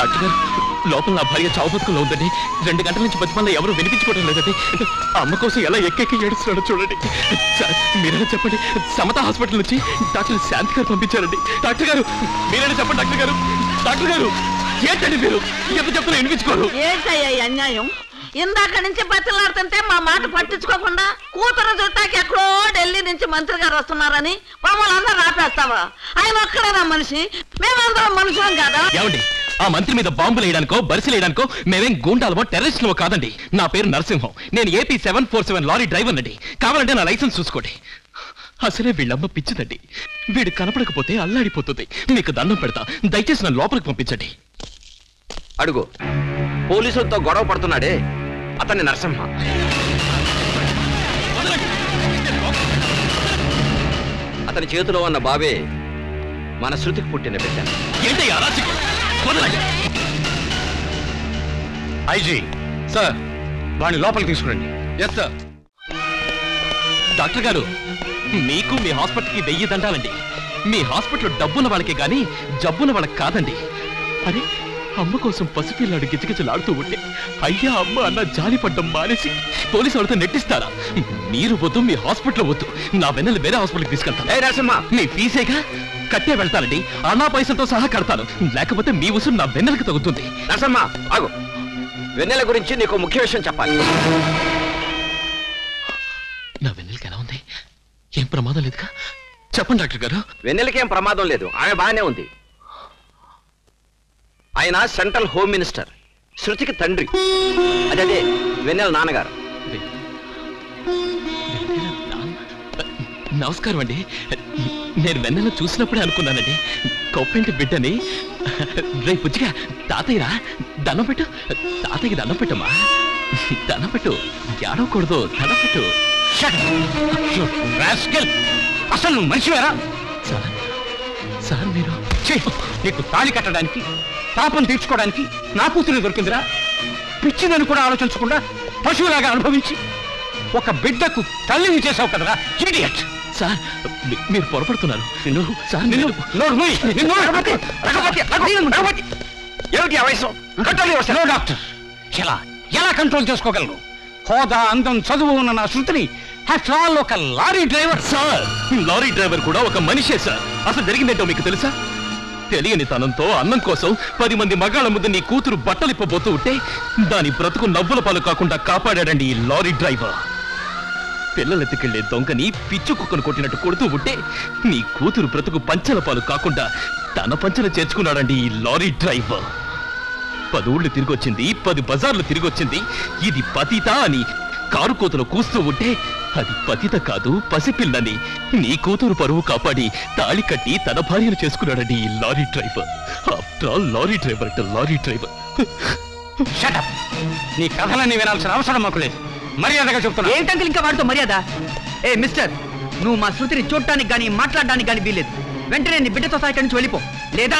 Doctor లోపల నా భార్య చావు బతుకులో ఉందండి. 2 గంటల నుంచి బతిమల్లో ఎవరు వినిపించుకోవడం లేదండి. అమ్మ కోసం ఎలా ఎక్కెక్కి ఏడుస్తున్నాడో చూడండి. మీరైనా చెప్పండి, సమత హాస్పిటల్ నుంచి డాక్టర్ శాంతి గారు పంపించారండి. డాక్టర్ గారు మీరైనా చెప్పండి. డాక్టర్ గారు ఏంటండి మీరు ఎంత చెప్పినా వినిపించుకోరు? అన్యాయం. ఇందాక నుంచి బతిలాడుతుంటే మా మాట పట్టించుకోకుండా కూతురు చుట్టాకి ఎక్కడో ఢిల్లీ నుంచి మంత్రి గారు వస్తున్నారని మమ్మల్ని అందరూ ఆపేస్తావా? ఆయన ఒక్కడేనా మనిషి? మేమందరం మనుషులం కదా. ఆ మంత్రి మీద బాంబులు వేయడానికో బరిసెలు వేయడానికో మేమేం గూండాలమో టెర్రరిస్టులమో కాదండి. నా పేరు నరసింహం. నేను ఏపీ 747 లారీ డ్రైవర్ అండి. కావాలంటే నా లైసెన్స్ చూసుకోండి. అసలే వీళ్ళమ్మ పిచ్చిదండి. వీడు కనపడకపోతే అల్లాడిపోతుంది. మీకు దండం పెడతా, దయచేసి నన్ను లోపలికి పంపించండి. అడుగు పోలీసులతో గొడవ పడుతున్నాడే అతన్ని నరసింహ. అతని చేతిలో ఉన్న బాబే మన శృతికి పుట్టిన బిడ్డ. ఐజీ సార్, వాడిని లోపలికి తీసుకురండి. Yes sir. డాక్టర్ గారు, మీకు మీ హాస్పిటల్కి 1000 దండాలండి. మీ హాస్పిటల్ డబ్బుల వాళ్ళకే కానీ జబ్బుల వాళ్ళకి కాదండి. అరే, అమ్మ కోసం పసిపిల్లాడు గిజగిజలాడుతూ ఉంటే అయ్యా అమ్మ అన్న జాలిపడ్డం మానేసి పోలీసు వాళ్ళతో నెట్టిస్తారా? మీరు వద్దు, మీ హాస్పిటల్ వద్దు, నా వెన్నెలు వేరే హాస్పిటల్కి తీసుకెళ్తాను. మీ ఫీజేగా కట్టే వెళ్తానండి. అన్నా పైసలతో సహా కడతాను. లేకపోతే మీ ఉసురు నా వెన్నెలకు తగ్గుతుంది. నరసమ్మ ఆగు. వెన్నెల గురించి నీకు ముఖ్య విషయం చెప్పాలి. నా వెన్నెలకి ఎలా ఉంది? ఏం ప్రమాదం లేదుగా? చెప్పండి డాక్టర్ గారు. వెన్నెలకి ఏం ప్రమాదం లేదు, ఆమె బాగానే ఉంది. ఆయన సెంట్రల్ హోమ్ మినిస్టర్, శృతికి తండ్రి, అదే వెన్నెల నాన్నగారు. నమస్కారం అండి. నేను వెన్నెల చూసినప్పుడే అనుకున్నానండి కౌపెంటి బిడ్డని. రేపు పుచ్చిగా తాతయ్యరా, దండం పెట్టు. తాతయ్యకి దండం పెట్టమ్మా, దండం పెట్టు. ఏడవకూడదు, దండం పెట్టు. అసలు నువ్వు మనిషివేరా? సార్ మీరు నీకు తాళి కట్టడానికి, పాపం తీర్చుకోవడానికి నా కూతురు దొరికిందిరా. పిచ్చిందని కూడా ఆలోచించకుండా పశువులాగా అనుభవించి ఒక బిడ్డకు తల్లిని చేసావు కదరా. సార్ మీరు పొరపడుతున్నారు. ఎలా కంట్రోల్ చేసుకోగలను? హోదా, అందం, చదువు ఉన్న నా శృతిని ఒక lorry driver. Sir lorry driver కూడా ఒక మనిషే సార్. అసలు జరిగిందేంటో మీకు తెలుసా? తెలియని తనంతో అన్నం కోసం 10 మంది మగాళ్ళ ముందు నీ కూతురు బట్టలిప్పబోతూ ఉంటే దాని బ్రతుకు నవ్వుల పాలు కాకుండా కాపాడాడండి ఈ లారీ డ్రైవర్. పిల్లలెత్తుకెళ్లే దొంగని పిచ్చు కుక్కను కొట్టినట్టు కొడుతూ ఉంటే నీ కూతురు బ్రతుకు పంచల పాలు కాకుండా తన పంచలు చేర్చుకున్నాడండి ఈ లారీ డ్రైవర్. 10 ఊళ్ళు తిరిగొచ్చింది, 10 బజార్లు తిరిగొచ్చింది. ఇది పతిత అని కారు కూతురు కూస్తూ ఉంటే అది పతిత కాదు, పసిపిల్లని. నీ కూతురు పరువు కాపాడి తాళి కట్టి తన భార్యను చేసుకున్నాడండి ఈ lorry driver. After all lorry driver అంటే లారీ డ్రైవర్. షటప్, నీ కథలన్నీ వినాల్సిన అవసరం మాకు లేదు. మర్యాదగా చెప్తున్నా. ఏంటంకులు ఇంకా వాడితో మర్యాద? ఏ మిస్టర్, నువ్వు మా శృతిని చూడటానికి కానీ మాట్లాడడానికి కానీ వీలేదు. వెంటనే నీ బిడ్డతో సహా ఇక్కడి నుంచి వెళ్ళిపో, లేదా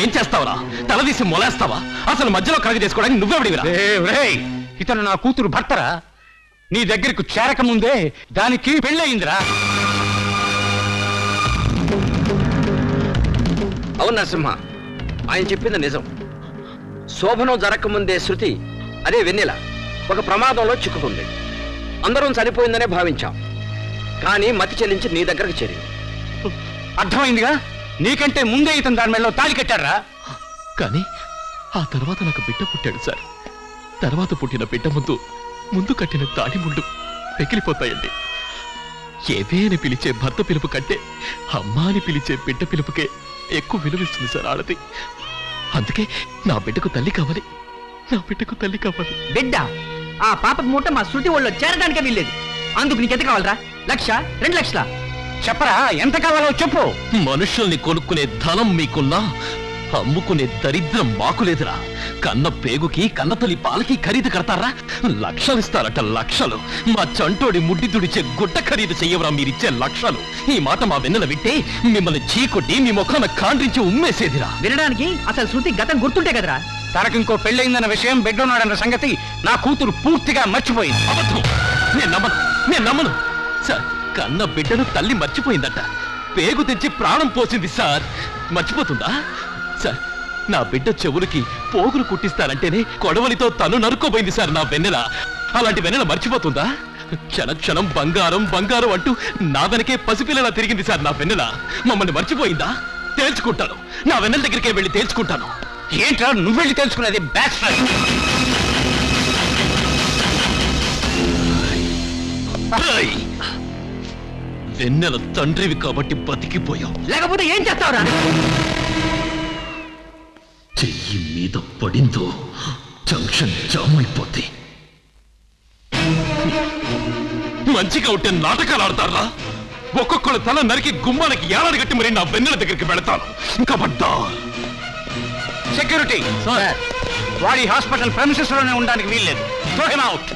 ఏం చేస్తావురా? తలదీసి మొలేస్తావా? అసలు మధ్యలో కలగ చేసుకోవడానికి నువ్వెవడివిరా? ఇతను నా కూతురు భర్తరా. నీ దగ్గరకు చేరకముందే దానికి పెళ్ళయిందిరా. అవును నరసింహ, ఆయన చెప్పింది నిజం. శోభనం జరగకముందే శృతి, అదే వెన్నెల, ఒక ప్రమాదంలో చిక్కుకుంది. అందరం చనిపోయిందనే భావించాం, కానీ మతి చెల్లించి నీ దగ్గరకు చేరి. అర్థమైందిగా? నీకంటే ముందే ఇతను దాని మీద తాళి కట్టారా? కానీ ఆ తర్వాత నాకు బిడ్డ పుట్టాడు సార్. తర్వాత పుట్టిన బిడ్డ ముందు కట్టిన తాళి ముళ్ళు పెకిలిపోతాయండి. ఏవే అని పిలిచే భర్త పిలుపు కంటే అమ్మా అని పిలిచే బిడ్డ పిలుపుకే ఎక్కువ విలువిస్తుంది సార్ ఆడది. అందుకే నా బిడ్డకు తల్లి కావాలి, నా బిడ్డకు తల్లి కావాలి. బిడ్డ ఆ పాప మూట మా శృతి వాళ్ళు చేరడానికే వీల్లేదు. అందుకు నీకెంత కావాలరా? 1 లక్ష 2 లక్షలా? చెప్పరా ఎంత కావాలో చెప్పు. మనుషుల్ని కొనుక్కునే ధనం మీకున్నా అమ్ముకునే దరిద్రం మాకు లేదురా. కన్న పేగుకి, కన్నతల్లి పాలకి ఖరీదు కడతారా? 1 లక్షలు ఇస్తారట 1 లక్షలు. మా చంటోడి ముడ్డి తుడిచే గుట్ట ఖరీదు చెయ్యవరా మీరిచ్చే 1 లక్షలు? ఈ మాట మా వెన్నెల వింటే మిమ్మల్ని చీకొట్టి మీ ముఖాన కాండ్రించి ఉమ్మేసేదిరా. వినడానికి అసలు శృతి గతం గుర్తుంటే కదరా. తనకు ఇంకో పెళ్ళయిందన్న విషయం, బిడ్డన్నాడన్న సంగతి నా కూతురు పూర్తిగా మర్చిపోయింది. అబద్ధం. నేను నమ్మను. సార్ కన్న బిడ్డను తల్లి మర్చిపోయిందట. పేగు తెచ్చి ప్రాణం పోసింది సార్. మర్చిపోతుందా సార్? నా బిడ్డ చెవులకి పోగులు కుట్టిస్తానంటేనే కొడవలితో తను నరుక్కోబోయింది సార్ నా వెన్నెల. అలాంటి వెన్నెల మర్చిపోతుందా? క్షణ క్షణం బంగారం బంగారం అంటూ నా వెనకే పసిపిల్లలా తిరిగింది సార్ నా వెన్నెల. మమ్మల్ని మర్చిపోయిందా? తేల్చుకుంటాను. నా వెన్నెల దగ్గరికే వెళ్ళి తేల్చుకుంటాను. ఏంట్రా నువ్వు వెళ్ళి తేల్చుకునేది? Back right. వెన్నెల తండ్రివి కాబట్టి బతికిపోయావు, లేకపోతే ఏం చేస్తావురా? చెయ్యి మీద పడిందో జంక్షన్ జామైపోతే మంచిగా ఉంటే నాటకాలు ఆడతారా? ఒక్కొక్కరు తల నరికి గుమ్మాలకి ఏడాది కట్టి మరి నా వెన్నెల దగ్గరికి వెళతాను. ఇంకా పడ్డా సెక్యూరిటీ సార్, వాడి హాస్పిటల్ ప్రెమిసెస్ లోనే ఉండడానికి వీల్లేదు. Throw him out.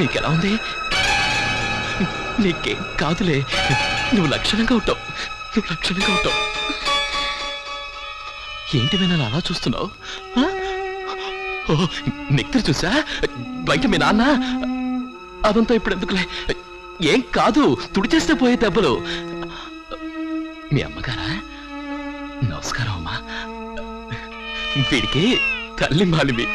నీకెలా ఉంది? నీకేం కాదులే, నువ్వు లక్షణంగా ఉంటావు, నువ్వు లక్షణంగా ఉంటావు. ఏంటి వినాలి అలా చూస్తున్నావు? నిక్తిరి చూసా బయట మీ నాన్న? అదంతా ఇప్పుడు ఎందుకులే, ఏం కాదు, తుడిచేస్తే పోయే దెబ్బలు. మీ అమ్మగారా? నమస్కారం అమ్మా. వీడికి తల్లి మాలివి,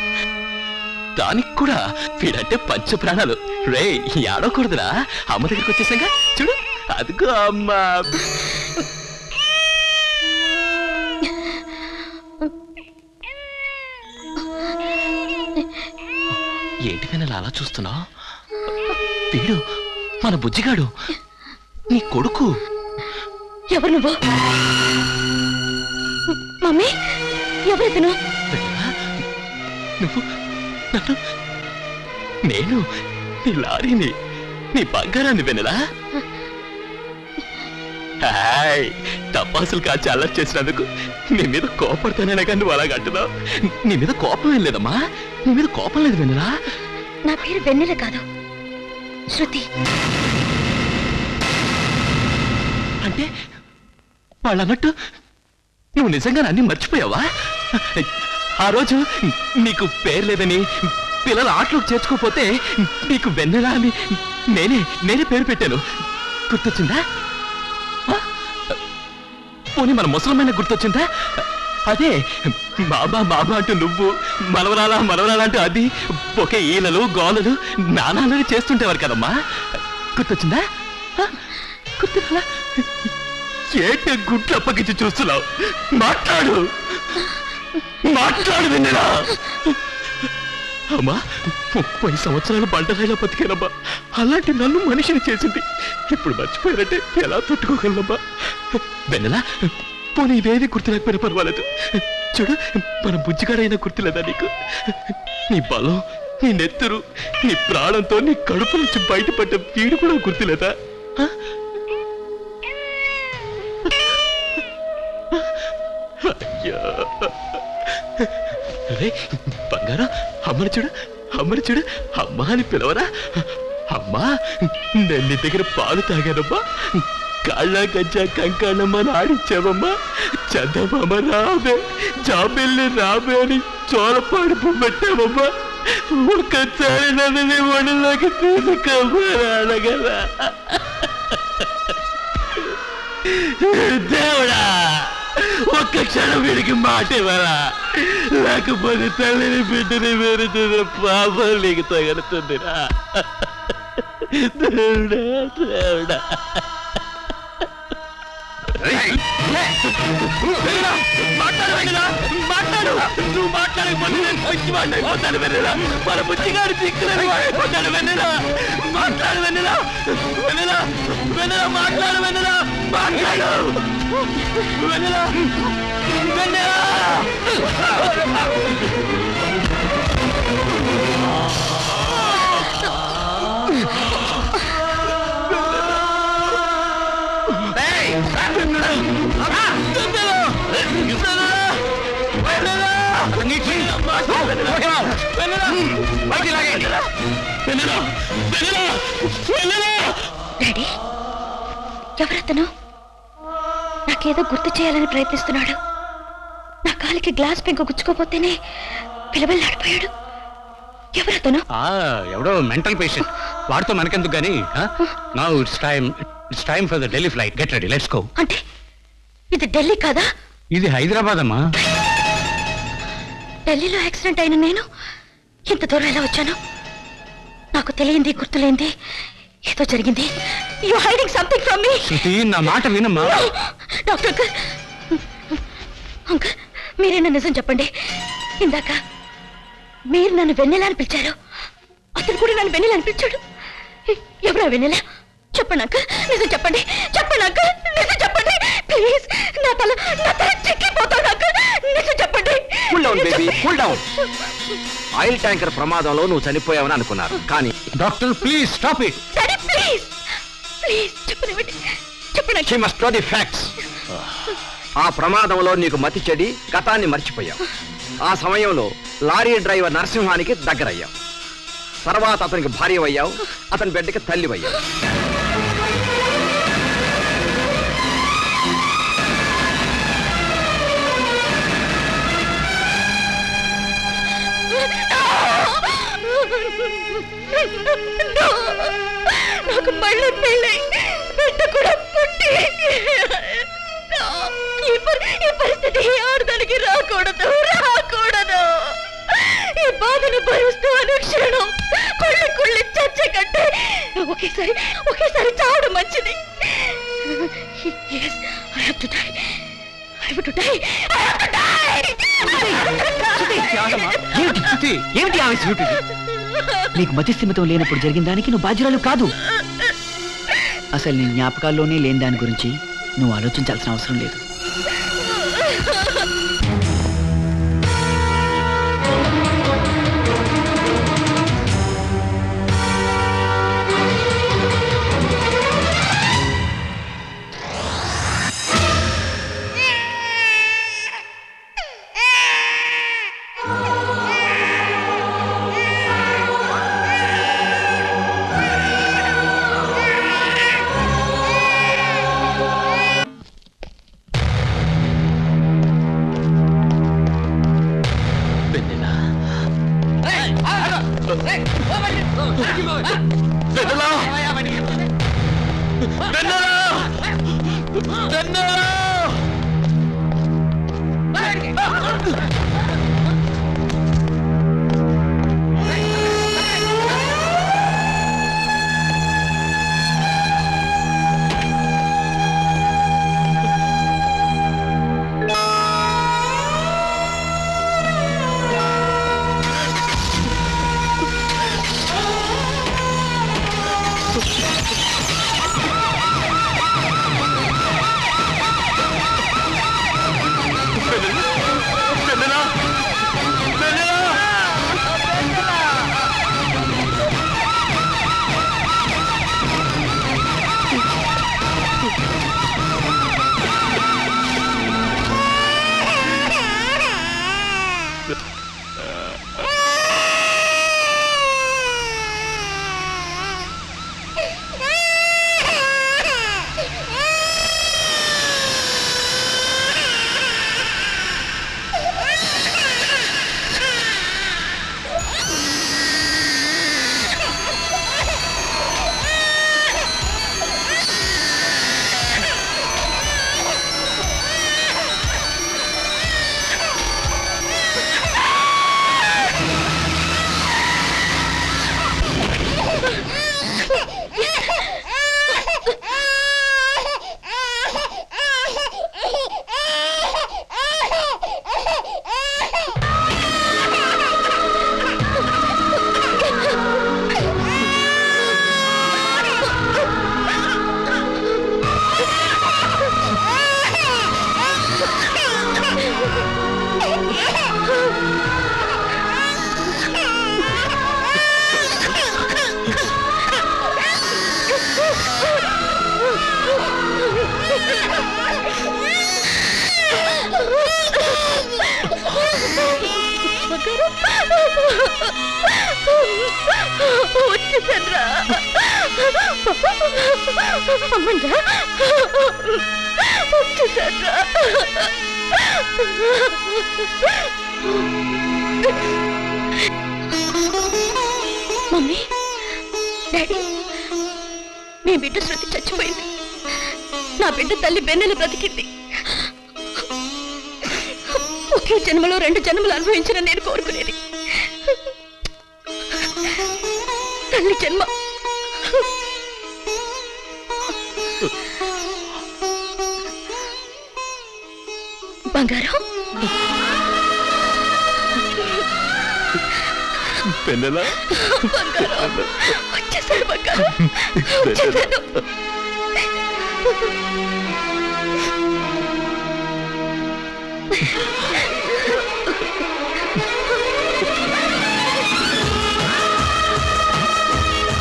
దానికి కూడా వీడంటే పంచ ప్రాణాలు. రే ఏడవకూడదురా, అమ్మ దగ్గరికి వచ్చేసాక చూడు అదిగో అమ్మ. ఏంటి నేను అలా చూస్తున్నా? వీడు మన బుజ్జిగాడు, నీ కొడుకు. ఎవరు నువ్వు? మమ్మీ ఎవరైతేను? నువ్వు నేను నీ లారీని, నీ బంగారాన్ని వెనలా. హాయ్, తపాసులు కాచి అల్లరి చేసినందుకు నీ మీద కోపడతానే కానీ నువ్వు అలాగ అంటున్నావు. నీ మీద కోపం ఏం లేదమ్మా, నీ మీద కోపం లేదు వెన్నెలా. నా పేరు వెన్నెల కాదు, శృతి. అంటే వాళ్ళు అన్నట్టు నువ్వు నిజంగా అన్నీ మర్చిపోయావా? ఆ రోజు నీకు పేరు లేదని పిల్లల ఆటలోకి చేర్చుకోపోతే నీకు వెన్నెలా అని నేనే పేరు పెట్టాను, గుర్తొచ్చిందా? పోనీ మన ముసలమైన గుర్తొచ్చిందా? అదే బాబా బాబా అంటూ నువ్వు, మనవరాలా మనవరాలా అంటూ అది ఒకే ఈలలు గోలలు నానాలని చేస్తుంటేవారు కదమ్మా, గుర్తొచ్చిందా? గుర్తురాలా? ఏట గుడ్లు అప్పగించి చూస్తున్నావు, మాట్లాడు, మాట్లాడు వెన్నెలా. అమ్మా 30 సంవత్సరాలు బండరాయిలా బతికేనబ్బా. అలాంటి నన్ను మనిషిని చేసింది ఇప్పుడు మర్చిపోయారంటే ఎలా తట్టుకోగలనబ్బా. వెన్నెలా పోనీ ఇవేది గుర్తులేకపోయినా పర్వాలేదు, చూడు మన బుజ్జిగాడైనా గుర్తులేదా నీకు? నీ బలం, నీ నెత్తురు, నీ ప్రాణంతో నీ కడుపు నుంచి బయటపడ్డ వీడు కూడా గుర్తులేదా? అరే బంగారం, అమ్మని చూడు, అమ్మని చూడు, అమ్మ అని పిలవరా? అమ్మా నేను నీ దగ్గర పాలు తాగానమ్మా, కాళ్ళ గజ్జ కంకాణమ్మని ఆడించావమ్మా, చందమామ రాబే జాబిల్లి రాబే అని చోరపాడు పెట్టావమ్మా. ఒక్కసారి నన్ను ఒడిలోకి తీసుకురా దేవుడా, ఒక్క క్షణం వీడికి మాట ఇవ్వరా, లేకపోతే తల్లిని బిడ్డని వేరుతున్న పాపం నీకు తగలుతుందిరా దేవుడా దేవుడా. నువ్వు మాట్లాడకపోతే అయిపోతాను వెన్నెలా, మన బుజ్జిగాడు చిక్కులని అయిపోతాడు వెన్నెలా. మాట్లాడు వెన్నెలా, వెన్నెలా వెన్నెలా మాట్లాడు వెన్నెలా, మాట్లాడు వెన్నెలా వెన్నెలా. డాడీ, ఎవరతను? నాకేదో గుర్తు చేయాలని ప్రయత్నిస్తున్నాడు. నా కాలికి గ్లాస్ పెంకు గుచ్చుకోపోతేనే పిలబెళ్ళాడిపోయాడు. ఎవరతను? ఎవడో మెంటల్ పేషెంట్, వాడితో మనకెందుకు గానీ. Now it's time for the Delhi flight, get ready, let's go. అంటే ఇది ఢిల్లీ కాదా? ఇది హైదరాబాద్ అమ్మా. ఢిల్లీలో యాక్సిడెంట్ అయిన నేను ఇంత దూరం ఎలా వచ్చాను? నాకు తెలియంది గుర్తులేంది, ఏదో జరిగింది. You hiding something from me. Shruti నా మాట వినమ్మా. డాక్టర్ అంకుల్, మీరేనా నిజం చెప్పండి. ఇందాక మీరు నన్ను వెన్నెలా అని పిలిచారు, అతను కూడా నన్ను వెన్నెలా అని పిలిచాడు. ఎవరా వెన్నెలా? చెప్పండి అంకుల్, నిజం చెప్పండి, చెప్పండి అంకుల్, నిజం చెప్పండి ప్లీజ్. నా తల చిక్కిపోతాడు అంకుల్, నిజం చెప్పండి. Cool down baby, cool down. Oil tanker ప్రమాదంలో నువ్వు చనిపోయావని అనుకున్నారు కానీ డాక్టర్ ప్లీజ్ స్టాప్ ఇట్. సరే ప్లీజ్ ప్లీజ్ చెప్పండి, చెప్పండి. She must know the facts. ఆ ప్రమాదంలో నీకు మతి చెడి, గతాన్ని మర్చిపోయావు. ఆ సమయంలో లారీ డ్రైవర్ నరసింహానికి దగ్గరయ్యావు, తర్వాత అతనికి భార్యవయ్యావు, అతని బిడ్డకి తల్లివయ్యావు. నాకు మళ్ళీ పెళ్ళి, బిడ్డ కూడా పుట్టి, ఈ పరిస్థితి ఆడదానికి రాకూడదు, రాకూడదు. ఈ బాధను భరిస్తూ అనుక్షణం కుళ్ళి కుళ్ళి చచ్చే కంటే ఒకేసారి ఒకేసారి చావడం మంచిది. ఏమిటి ఆవేశం? నీకు మతిస్థిమితం లేనప్పుడు జరిగిన దానికి నువ్వు బాధ్యురాలు కాదు. అసలు నీ జ్ఞాపకాల్లోనే లేని దాని గురించి నువ్వు ఆలోచించాల్సిన అవసరం లేదు. మమ్మీ డాడీ మీ బిడ్డ శృతి చచ్చిపోయింది. నా బిడ్డ తల్లి బెన్నెలు బ్రతికింది. ఒకే జన్మలో రెండు జన్మలు అనుభవించిన నేను కోరుకునేది తల్లి జన్మ. బంగారం పెన్నెలా వచ్చేసాడు. బంగారం వచ్చేసాడు.